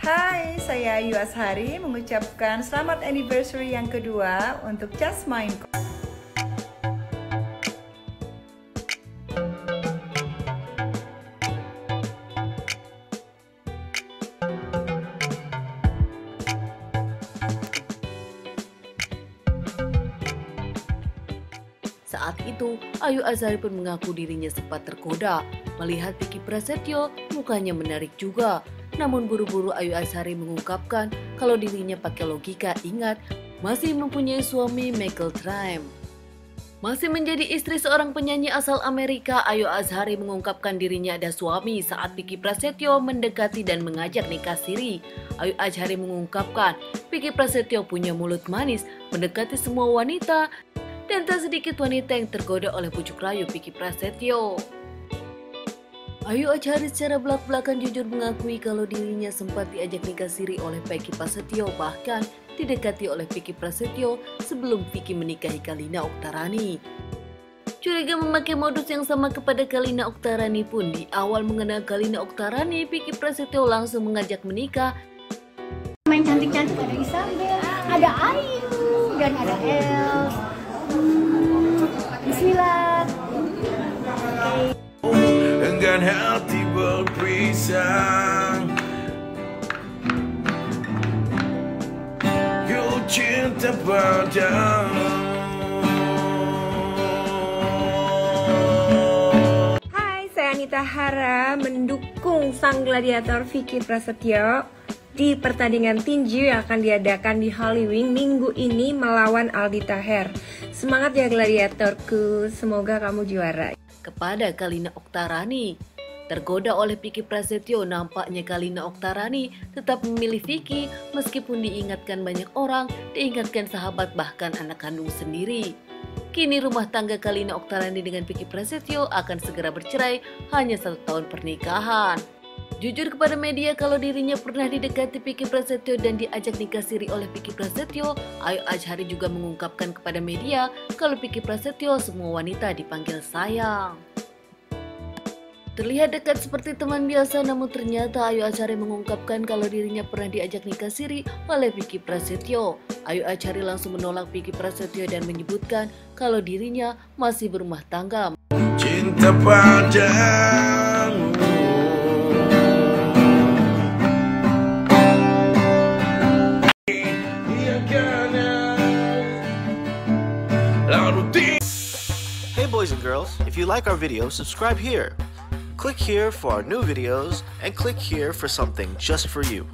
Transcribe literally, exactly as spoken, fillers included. Hai, saya Ayu Azhari mengucapkan selamat anniversary yang kedua untuk Just Mind. Saat itu, Ayu Azhari pun mengaku dirinya sempat tergoda melihat Vicky Prasetyo mukanya menarik juga. Namun buru-buru Ayu Azhari mengungkapkan kalau dirinya pakai logika, ingat masih mempunyai suami Michael Tramp. Masih menjadi istri seorang penyanyi asal Amerika, Ayu Azhari mengungkapkan dirinya ada suami saat Vicky Prasetyo mendekati dan mengajak nikah siri. Ayu Azhari mengungkapkan Vicky Prasetyo punya mulut manis, mendekati semua wanita, dan tak sedikit wanita yang tergoda oleh pucuk rayu Vicky Prasetyo. Ayu Azhari secara belak-belakan jujur mengakui kalau dirinya sempat diajak nikah siri oleh Vicky Prasetyo, bahkan didekati oleh Vicky Prasetyo sebelum Vicky menikahi Kalina Oktarani. Curiga memakai modus yang sama kepada Kalina Oktarani pun, di awal mengenal Kalina Oktarani, Vicky Prasetyo langsung mengajak menikah. Main cantik-cantik ada Isabel, ada Ayu, dan ada El. Bismillah. Enggan hati berpisah, ku cinta padamu. Hai, saya Anita Haram mendukung sang gladiator Vicky Prasetyo di pertandingan tinju yang akan diadakan di Hollywood minggu ini melawan Aldi Taher. Semangat ya gladiatorku, semoga kamu juara. Kepada Kalina Oktarani, tergoda oleh Vicky Prasetyo, nampaknya Kalina Oktarani tetap memilih Vicky meskipun diingatkan banyak orang, diingatkan sahabat bahkan anak kandung sendiri. Kini rumah tangga Kalina Oktarani dengan Vicky Prasetyo akan segera bercerai hanya satu tahun pernikahan. Jujur kepada media kalau dirinya pernah didekati Vicky Prasetyo dan diajak nikah siri oleh Vicky Prasetyo, Ayu Azhari juga mengungkapkan kepada media kalau Vicky Prasetyo semua wanita dipanggil sayang. Terlihat dekat seperti teman biasa, namun ternyata Ayu Azhari mengungkapkan kalau dirinya pernah diajak nikah siri oleh Vicky Prasetyo. Ayu Azhari langsung menolak Vicky Prasetyo dan menyebutkan kalau dirinya masih berumah tangga. Cinta padamu. Hey boys and girls, if you like our video, subscribe here. Click here for our new videos and click here for something just for you.